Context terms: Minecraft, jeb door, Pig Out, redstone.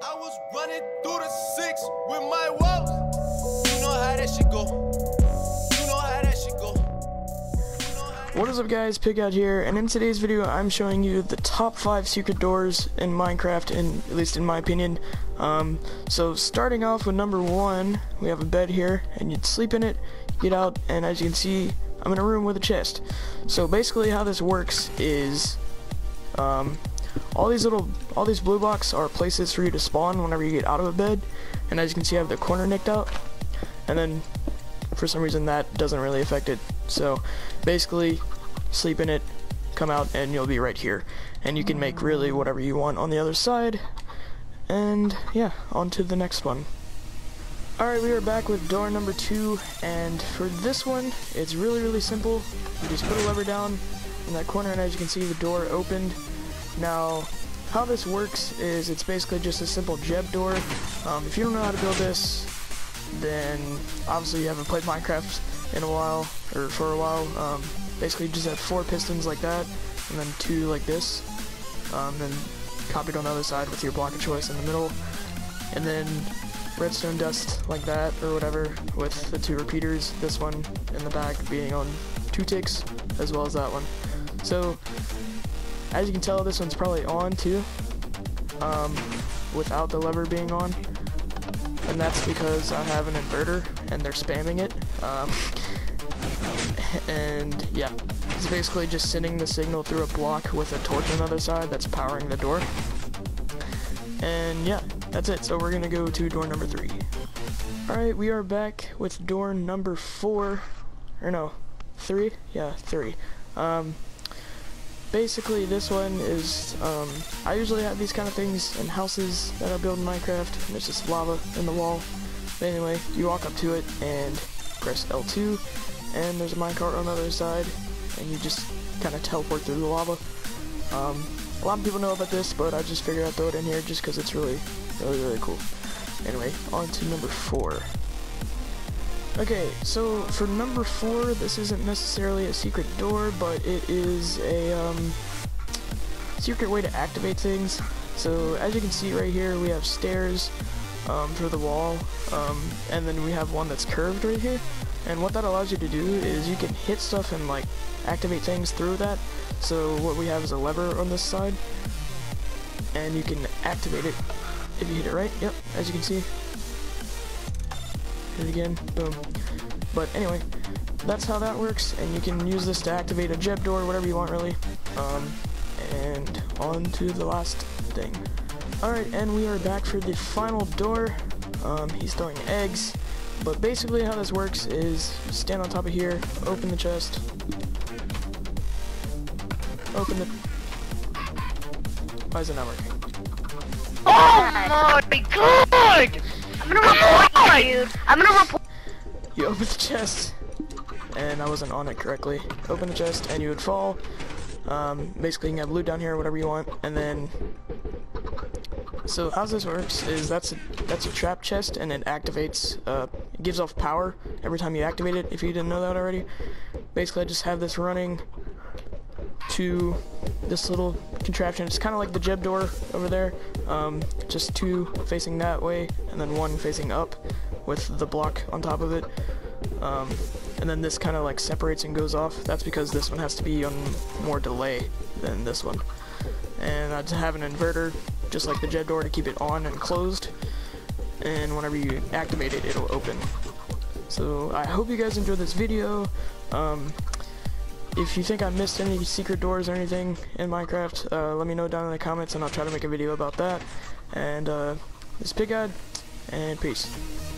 I was running through the six with my walls. You know how that shit go. You know how that shit go. You know how that. What is up, guys? Pig Out here, and in today's video I'm showing you the top 5 secret doors in Minecraft, at least in my opinion. So starting off with number 1, we have a bed here, and you'd sleep in it, get out, and as you can see, I'm in a room with a chest. So basically how this works is all these blue blocks are places for you to spawn whenever you get out of a bed, and as you can see I have the corner nicked out, and then for some reason that doesn't really affect it. So basically sleep in it, come out, and you'll be right here, and you can make really whatever you want on the other side. And yeah, on to the next one. Alright, we are back with door number 2, and for this one it's really simple. You just put a lever down in that corner, and as you can see the door opened. Now how this works is it's basically just a simple jeb door. If you don't know how to build this, then obviously you haven't played Minecraft in a while, or for a while. Basically you just have 4 pistons like that, and then 2 like this, then copied on the other side with your block of choice in the middle, and then redstone dust like that or whatever with the 2 repeaters, this one in the back being on 2 ticks as well as that one. So as you can tell, this one's probably on too, without the lever being on, and that's because I have an inverter and they're spamming it. And yeah, it's basically just sending the signal through a block with a torch on the other side that's powering the door. And yeah, that's it. So we're gonna go to door number 3. Alright, we are back with door number 4, or no, 3? Yeah, 3. Basically this one is, I usually have these kind of things in houses that I build in Minecraft, and there's just lava in the wall. But anyway, you walk up to it and press L2, and there's a minecart on the other side, and you just kind of teleport through the lava. A lot of people know about this, but I just figured I'd throw it in here just because it's really cool. Anyway, on to number 4. Okay, so for number 4, this isn't necessarily a secret door, but it is a secret way to activate things. So as you can see right here, we have stairs through the wall, and then we have one that's curved right here. And what that allows you to do is you can hit stuff and like activate things through that. So what we have is a lever on this side, and you can activate it if you hit it right. Yep, as you can see. It again, boom. But anyway, that's how that works, and you can use this to activate a jeb door, whatever you want really. And on to the last thing. Alright, and we are back for the final door. He's throwing eggs, but basically how this works is you stand on top of here, open the chest, open the... Why is it not working? Oh my god! I'm gonna report you! I'm gonna report. You open the chest, and I wasn't on it correctly. Open the chest, and you would fall. Basically, you can have loot down here, whatever you want, and then. So how this works is that's a trap chest, and it activates. It gives off power every time you activate it. If you didn't know that already, basically I just have this running to this little contraption. It's kind of like the jeb door over there, just 2 facing that way, and then 1 facing up with the block on top of it. And then this kind of like separates and goes off. That's because this one has to be on more delay than this one. And I have an inverter, just like the jeb door, to keep it on and closed. And whenever you activate it, it'll open. So I hope you guys enjoyed this video. If you think I missed any secret doors or anything in Minecraft, let me know down in the comments, and I'll try to make a video about that. And this is Pig Out, and peace.